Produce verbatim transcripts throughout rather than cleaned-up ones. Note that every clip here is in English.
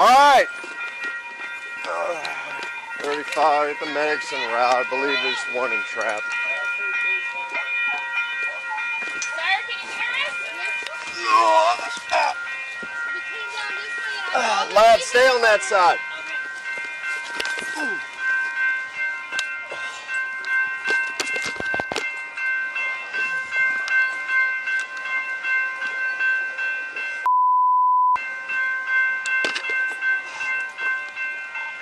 All right. Uh, thirty-five at the Medicine Route. I believe there's one in traffic. Sir, can you hear us? Uh, we came down this way. Uh, lad, stay on that side.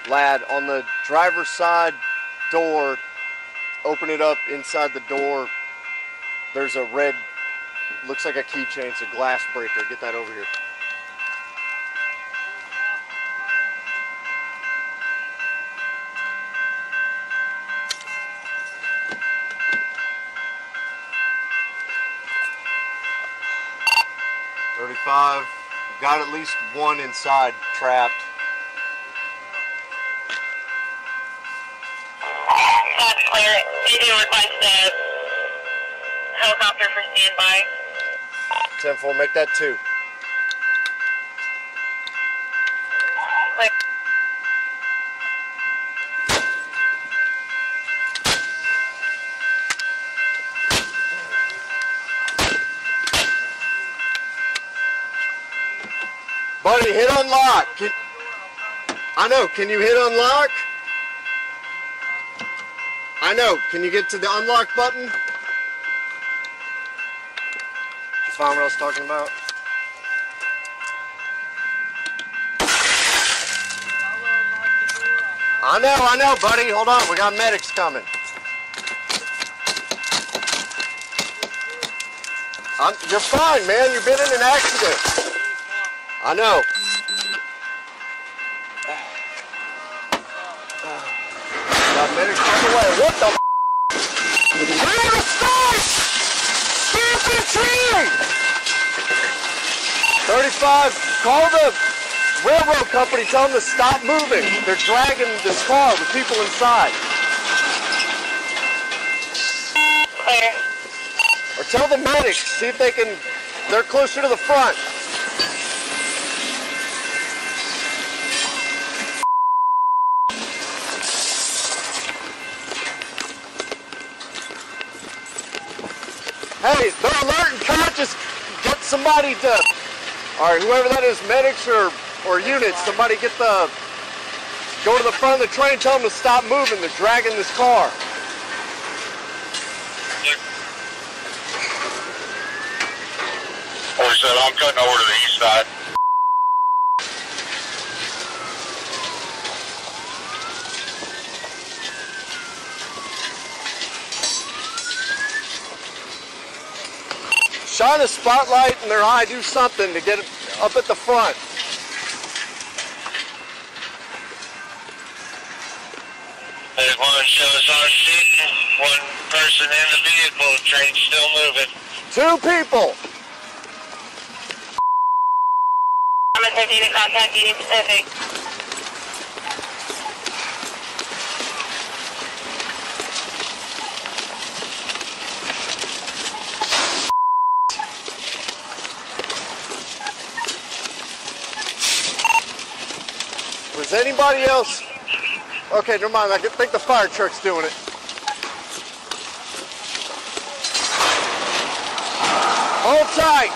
Lad, on the driver's side door, open it up inside the door. There's a red, looks like a keychain, it's a glass breaker. Get that over here. thirty-five, got at least one inside trapped. They do request a helicopter for standby. ten four, make that two. Click. Buddy, hit unlock. Can, I know, can you hit unlock? I know. Can you get to the unlock button? You find what I was talking about? I know, I know, buddy. Hold on. We got medics coming. I'm, you're fine, man. You've been in an accident. I know. What the f***? Get in the stars! Stand for the tree! thirty-five, call the railroad company, tell them to stop moving. They're dragging this car with people inside. Clear. Or tell the medics, see if they can, they're closer to the front. Hey, they're alert and conscious. Get somebody to, all right, whoever that is, medics or, or units, somebody get the, go to the front of the train, tell them to stop moving. They're dragging this car. forty-seven, I'm cutting over to the east side. Shine a spotlight in their eye, do something to get it up at the front. They want to show us our scene. One person in the vehicle, the train's still moving. Two people. I'm at thirteen to contact Union Pacific. Is anybody else? Okay, never mind. I think the fire truck's doing it. Hold tight.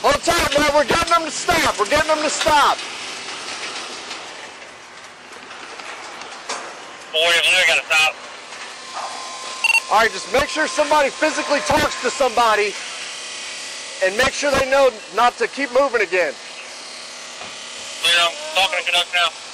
Hold tight, man. We're getting them to stop. We're getting them to stop. Boy, I gotta stop. All right, just make sure somebody physically talks to somebody and make sure they know not to keep moving again. Yeah, I'm talking to conduct now.